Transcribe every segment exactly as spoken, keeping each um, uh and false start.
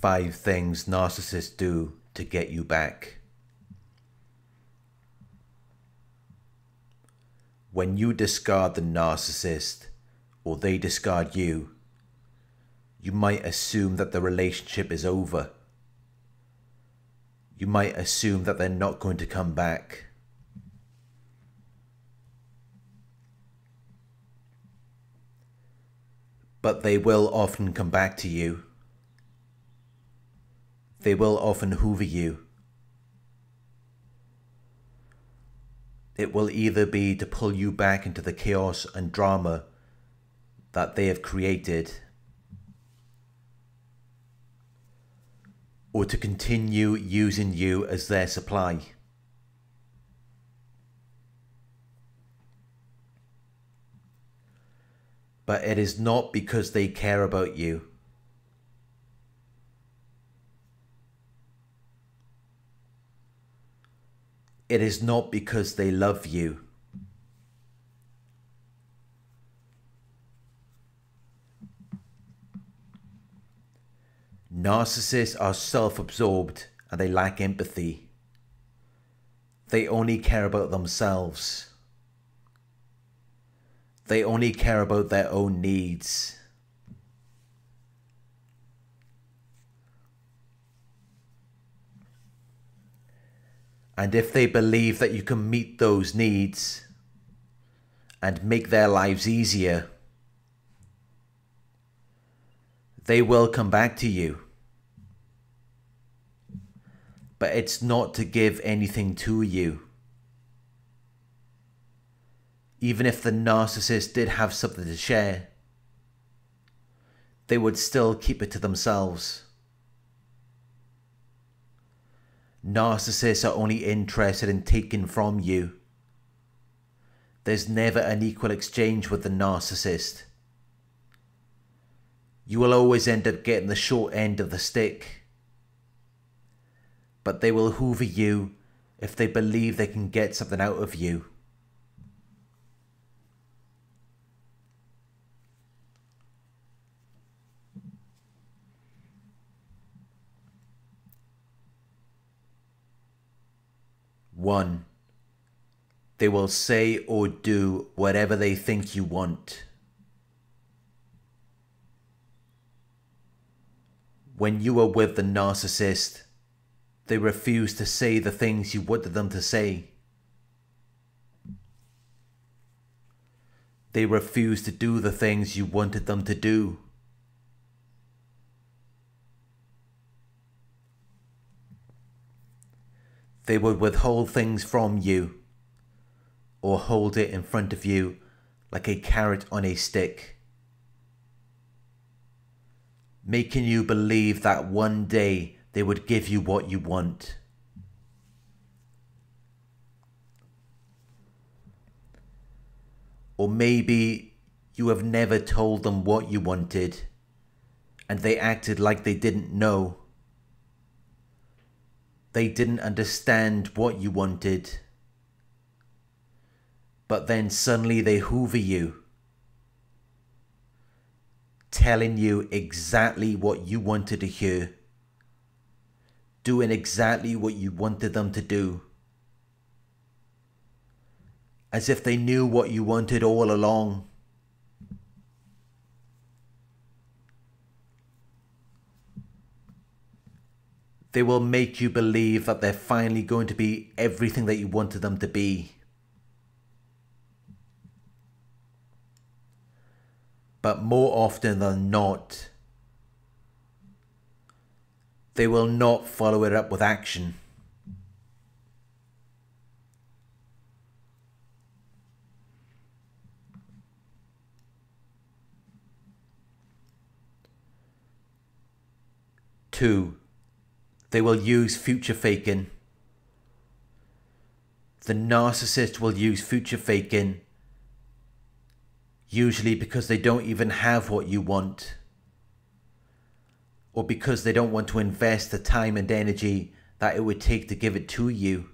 Five things narcissists do to get you back. When you discard the narcissist, or they discard you, you might assume that the relationship is over. You might assume that they're not going to come back. But they will often come back to you. They will often hoover you. It will either be to pull you back into the chaos and drama that they have created, or to continue using you as their supply. But it is not because they care about you. It is not because they love you. Narcissists are self-absorbed and they lack empathy. They only care about themselves. They only care about their own needs. And if they believe that you can meet those needs and make their lives easier, they will come back to you. But it's not to give anything to you. Even if the narcissist did have something to share, they would still keep it to themselves. Narcissists are only interested in taking from you. There's never an equal exchange with the narcissist. You will always end up getting the short end of the stick. But they will hoover you if they believe they can get something out of you. One, they will say or do whatever they think you want. When you are with the narcissist, they refuse to say the things you wanted them to say. They refuse to do the things you wanted them to do. They would withhold things from you, or hold it in front of you like a carrot on a stick, making you believe that one day they would give you what you want. Or maybe you have never told them what you wanted, and they acted like they didn't know. They didn't understand what you wanted, but then suddenly they hoover you, telling you exactly what you wanted to hear, doing exactly what you wanted them to do, as if they knew what you wanted all along. They will make you believe that they're finally going to be everything that you wanted them to be. But more often than not, they will not follow it up with action. Two. They will use future faking. The narcissist will use future faking, usually because they don't even have what you want, or because they don't want to invest the time and energy that it would take to give it to you.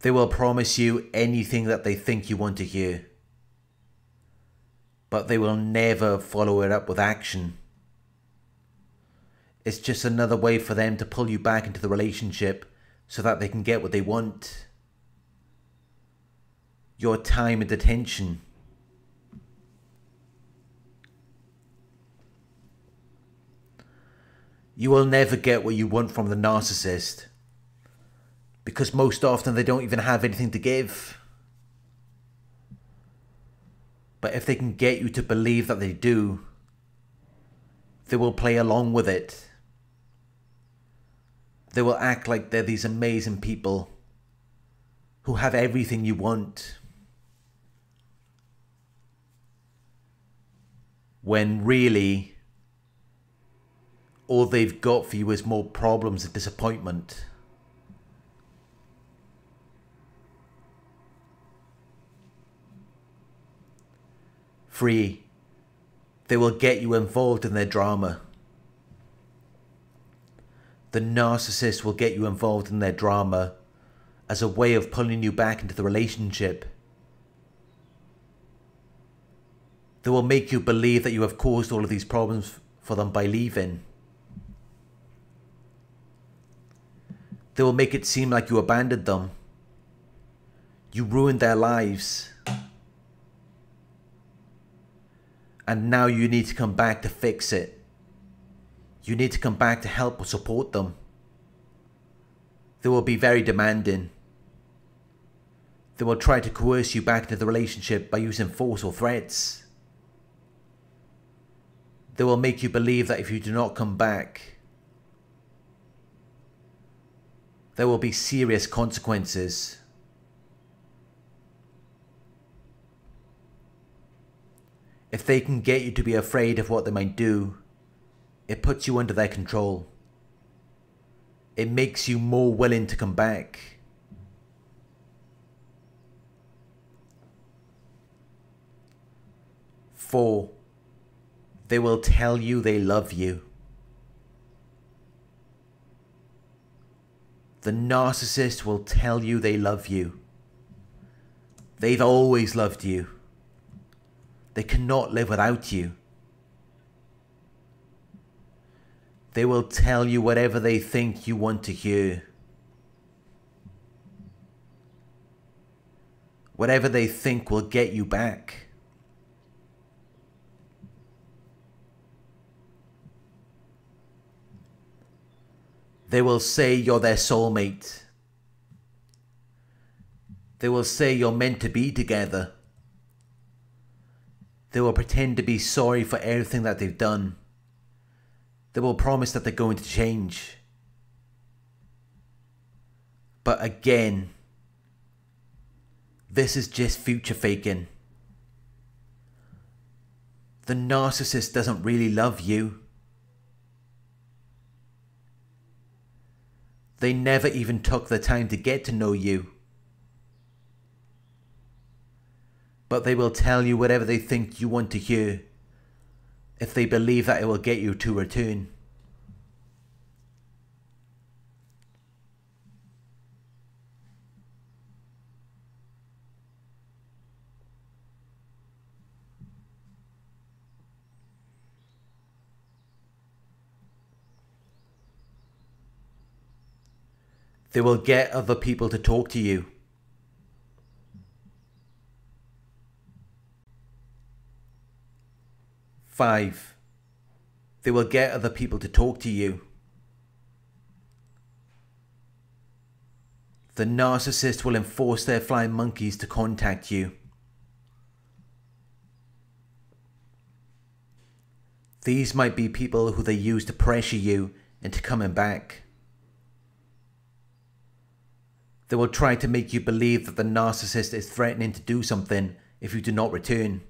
They will promise you anything that they think you want to hear, but they will never follow it up with action. It's just another way for them to pull you back into the relationship so that they can get what they want. Your time in detention. You will never get what you want from the narcissist, because most often they don't even have anything to give. But if they can get you to believe that they do, they will play along with it. They will act like they're these amazing people who have everything you want, when really, all they've got for you is more problems and disappointment. Three, they will get you involved in their drama. The narcissist will get you involved in their drama as a way of pulling you back into the relationship. They will make you believe that you have caused all of these problems for them by leaving. They will make it seem like you abandoned them. You ruined their lives. And now you need to come back to fix it. You need to come back to help or support them. They will be very demanding. They will try to coerce you back into the relationship by using force or threats. They will make you believe that if you do not come back, there will be serious consequences. If they can get you to be afraid of what they might do, it puts you under their control. It makes you more willing to come back. Four, they will tell you they love you. The narcissist will tell you they love you. They've always loved you. They cannot live without you. They will tell you whatever they think you want to hear. Whatever they think will get you back. They will say you're their soulmate. They will say you're meant to be together. They will pretend to be sorry for everything that they've done. They will promise that they're going to change. But again, this is just future faking. The narcissist doesn't really love you. They never even took the time to get to know you. But they will tell you whatever they think you want to hear, if they believe that it will get you to return. They will get other people to talk to you. Five, they will get other people to talk to you. The narcissist will enforce their flying monkeys to contact you. These might be people who they use to pressure you into coming back. They will try to make you believe that the narcissist is threatening to do something if you do not return.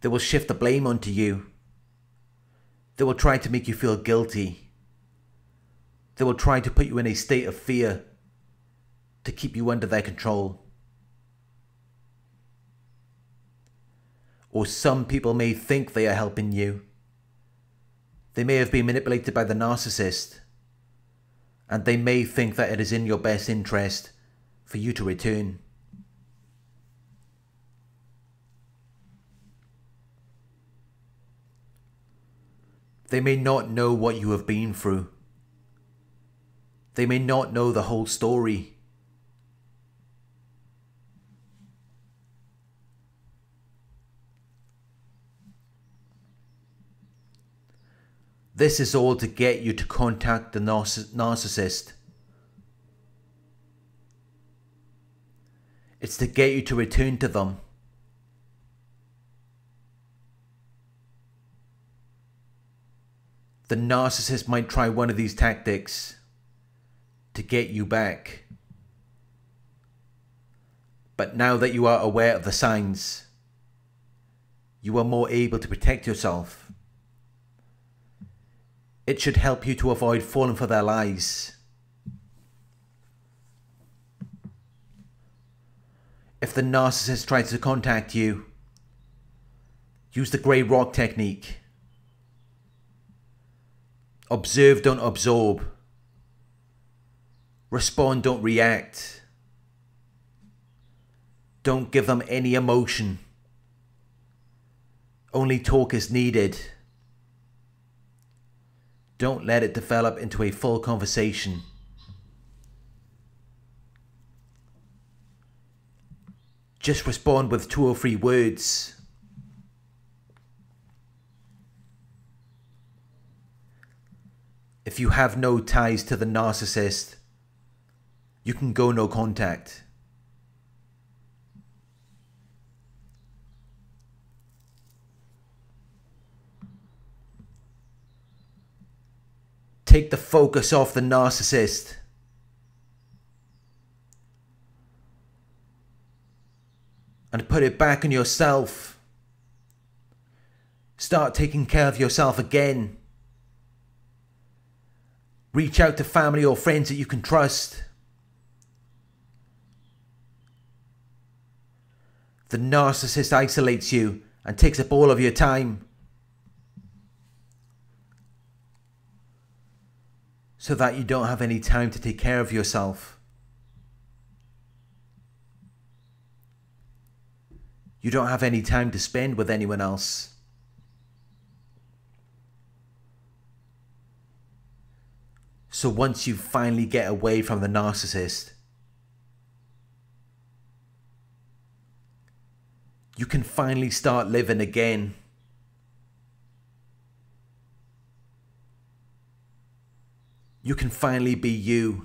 They will shift the blame onto you. They will try to make you feel guilty. They will try to put you in a state of fear to keep you under their control. Or some people may think they are helping you. They may have been manipulated by the narcissist, and they may think that it is in your best interest for you to return. They may not know what you have been through. They may not know the whole story. This is all to get you to contact the narcissist. It's to get you to return to them. The narcissist might try one of these tactics to get you back. But now that you are aware of the signs, you are more able to protect yourself. It should help you to avoid falling for their lies. If the narcissist tries to contact you, use the grey rock technique. Observe, don't absorb. Respond, don't react. Don't give them any emotion. Only talk is needed. Don't let it develop into a full conversation. Just respond with two or three words. If you have no ties to the narcissist, you can go no contact. Take the focus off the narcissist. And put it back on yourself. Start taking care of yourself again. Reach out to family or friends that you can trust. The narcissist isolates you and takes up all of your time. So that you don't have any time to take care of yourself. You don't have any time to spend with anyone else. So once you finally get away from the narcissist, you can finally start living again. You can finally be you.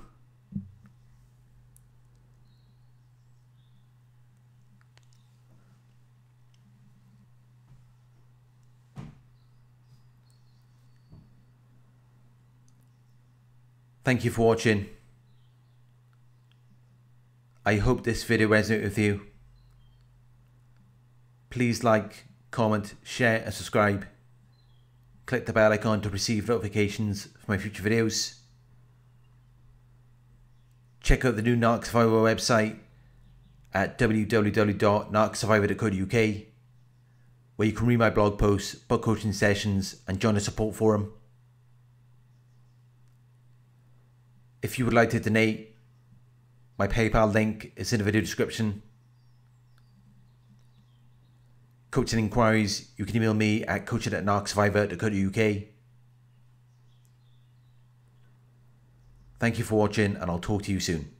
Thank you for watching. I hope this video resonated with you. Please like, comment, share and subscribe. Click the bell icon to receive notifications for my future videos. Check out the new Narc Survivor website at w w w dot narc survivor dot co dot u k, where you can read my blog posts, book coaching sessions and join a support forum. If you would like to donate, my PayPal link is in the video description. Coaching inquiries, you can email me at coaching at narc survivor dot co dot u k. Thank you for watching and I'll talk to you soon.